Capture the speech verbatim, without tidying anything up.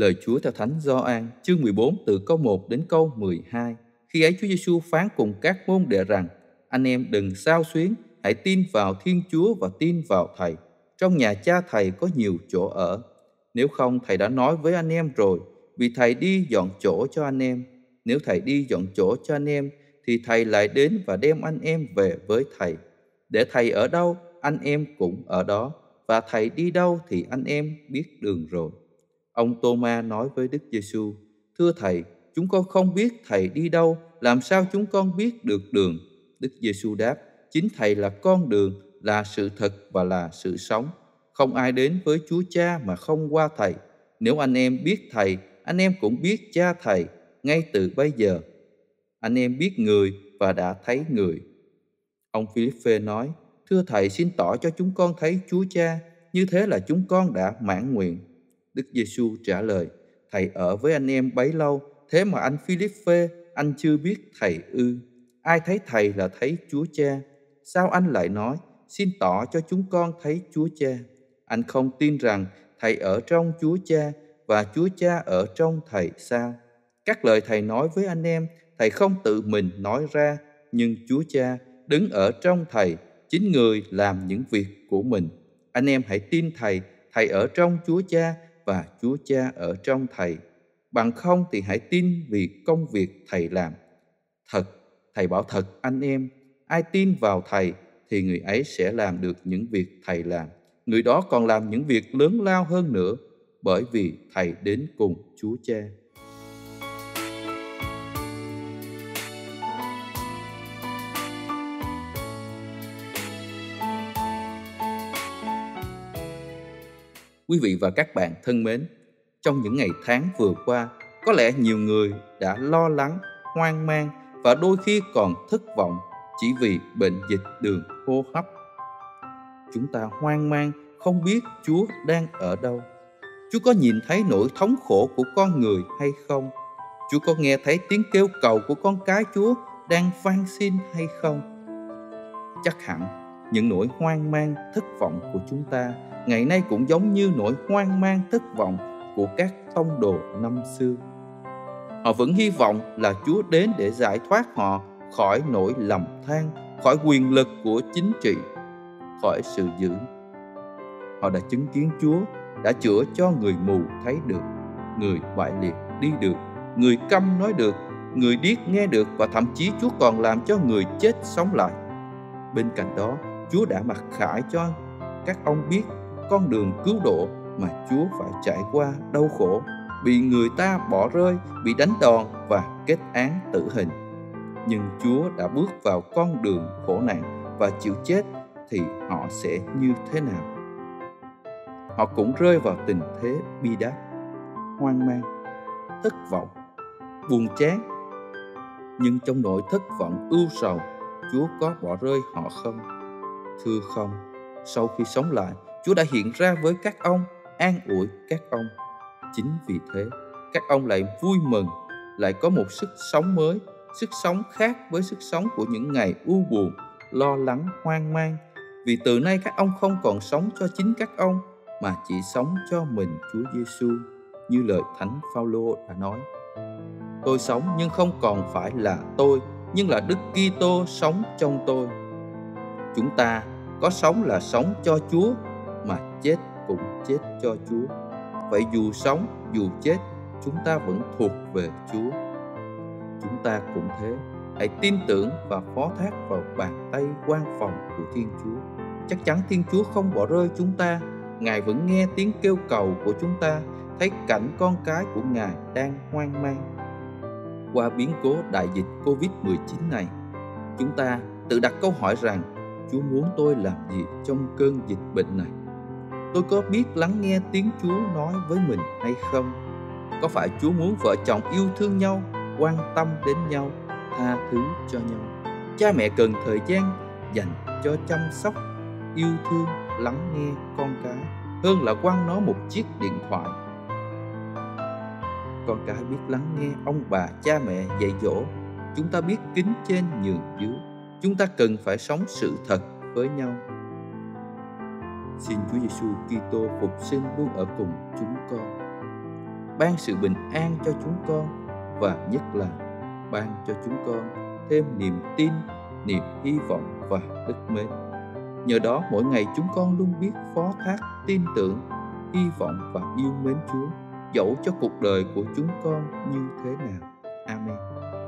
Lời Chúa theo Thánh Gioan, chương mười bốn từ câu một đến câu mười hai. Khi ấy Chúa Giêsu phán cùng các môn đệ rằng: Anh em đừng xao xuyến, hãy tin vào Thiên Chúa và tin vào Thầy. Trong nhà Cha Thầy có nhiều chỗ ở. Nếu không, Thầy đã nói với anh em rồi, vì Thầy đi dọn chỗ cho anh em. Nếu Thầy đi dọn chỗ cho anh em, thì Thầy lại đến và đem anh em về với Thầy. Để Thầy ở đâu, anh em cũng ở đó. Và Thầy đi đâu thì anh em biết đường rồi. Ông Tô Ma nói với Đức Giêsu: Thưa Thầy, chúng con không biết Thầy đi đâu, làm sao chúng con biết được đường? Đức Giêsu đáp: Chính Thầy là con đường, là sự thật và là sự sống. Không ai đến với Chúa Cha mà không qua Thầy. Nếu anh em biết Thầy, anh em cũng biết Cha Thầy ngay từ bây giờ. Anh em biết người và đã thấy người. Ông Philip nói: Thưa Thầy, xin tỏ cho chúng con thấy Chúa Cha, như thế là chúng con đã mãn nguyện. Đức Giêsu trả lời: Thầy ở với anh em bấy lâu, thế mà anh Philip, anh chưa biết Thầy ư? Ai thấy Thầy là thấy Chúa Cha. Sao anh lại nói: Xin tỏ cho chúng con thấy Chúa Cha? Anh không tin rằng Thầy ở trong Chúa Cha và Chúa Cha ở trong Thầy sao? Các lời Thầy nói với anh em, Thầy không tự mình nói ra, nhưng Chúa Cha đứng ở trong Thầy, chính Người làm những việc của mình. Anh em hãy tin Thầy, Thầy ở trong Chúa Cha và Chúa Cha ở trong Thầy. Bằng không thì hãy tin vì công việc Thầy làm. Thật, Thầy bảo thật anh em, ai tin vào Thầy thì người ấy sẽ làm được những việc Thầy làm. Người đó còn làm những việc lớn lao hơn nữa, bởi vì Thầy đến cùng Chúa Cha. Quý vị và các bạn thân mến, trong những ngày tháng vừa qua, có lẽ nhiều người đã lo lắng, hoang mang và đôi khi còn thất vọng chỉ vì bệnh dịch đường hô hấp. Chúng ta hoang mang không biết Chúa đang ở đâu. Chúa có nhìn thấy nỗi thống khổ của con người hay không? Chúa có nghe thấy tiếng kêu cầu của con cái Chúa đang van xin hay không? Chắc hẳn những nỗi hoang mang, thất vọng của chúng ta ngày nay cũng giống như nỗi hoang mang, thất vọng của các tông đồ năm xưa. Họ vẫn hy vọng là Chúa đến để giải thoát họ khỏi nỗi lầm than, khỏi quyền lực của chính trị, khỏi sự dữ. Họ đã chứng kiến Chúa đã chữa cho người mù thấy được, người bại liệt đi được, người câm nói được, người điếc nghe được, và thậm chí Chúa còn làm cho người chết sống lại. Bên cạnh đó, Chúa đã mặc khải cho các ông biết con đường cứu độ mà Chúa phải trải qua đau khổ, bị người ta bỏ rơi, bị đánh đòn và kết án tử hình. Nhưng Chúa đã bước vào con đường khổ nạn và chịu chết thì họ sẽ như thế nào? Họ cũng rơi vào tình thế bi đát, hoang mang, thất vọng, buồn chán. Nhưng trong nỗi thất vọng ưu sầu, Chúa có bỏ rơi họ không? Thưa không, sau khi sống lại, Chúa đã hiện ra với các ông, an ủi các ông. Chính vì thế, các ông lại vui mừng, lại có một sức sống mới, sức sống khác với sức sống của những ngày u buồn, lo lắng, hoang mang. Vì từ nay các ông không còn sống cho chính các ông, mà chỉ sống cho mình Chúa Giêsu, như lời Thánh Phao-lô đã nói: Tôi sống nhưng không còn phải là tôi, nhưng là Đức Kitô sống trong tôi. Chúng ta có sống là sống cho Chúa, mà chết cũng chết cho Chúa. Vậy dù sống, dù chết, chúng ta vẫn thuộc về Chúa. Chúng ta cũng thế, hãy tin tưởng và phó thác vào bàn tay quan phòng của Thiên Chúa. Chắc chắn Thiên Chúa không bỏ rơi chúng ta, Ngài vẫn nghe tiếng kêu cầu của chúng ta, thấy cảnh con cái của Ngài đang hoang mang. Qua biến cố đại dịch cô vít mười chín này, chúng ta tự đặt câu hỏi rằng: Chúa muốn tôi làm gì trong cơn dịch bệnh này? Tôi có biết lắng nghe tiếng Chúa nói với mình hay không? Có phải Chúa muốn vợ chồng yêu thương nhau, quan tâm đến nhau, tha thứ cho nhau? Cha mẹ cần thời gian dành cho chăm sóc, yêu thương, lắng nghe con cái hơn là quăng nó một chiếc điện thoại. Con cái biết lắng nghe ông bà, cha mẹ dạy dỗ. Chúng ta biết kính trên nhường dưới. Chúng ta cần phải sống sự thật với nhau. Xin Chúa Giêsu Kitô phục sinh luôn ở cùng chúng con. ban sự bình an cho chúng con, và nhất là ban cho chúng con thêm niềm tin, niềm hy vọng và đức mến. Nhờ đó mỗi ngày chúng con luôn biết phó thác, tin tưởng, hy vọng và yêu mến Chúa, dẫu cho cuộc đời của chúng con như thế nào. Amen.